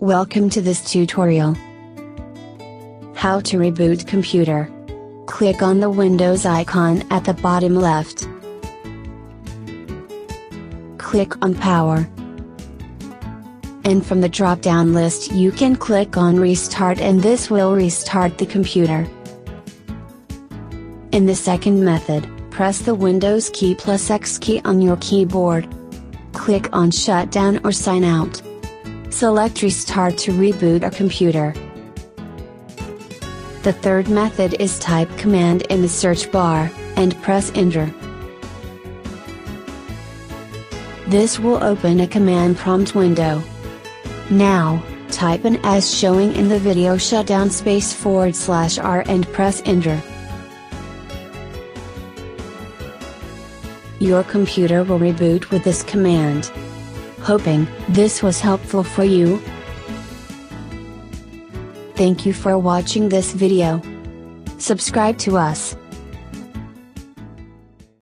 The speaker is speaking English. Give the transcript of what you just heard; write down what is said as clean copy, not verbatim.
Welcome to this tutorial. How to reboot computer. Click on the Windows icon at the bottom left. Click on Power. And from the drop-down list you can click on Restart, and this will restart the computer. In the second method, press the Windows key plus X key on your keyboard. Click on Shutdown or Sign Out. Select Restart to reboot a computer. The third method is type command in the search bar, and press Enter. This will open a command prompt window. Now, type in as shown in the video shutdown space /R and press Enter. Your computer will reboot with this command. Hoping this was helpful for you. Thank you for watching this video. Subscribe to us.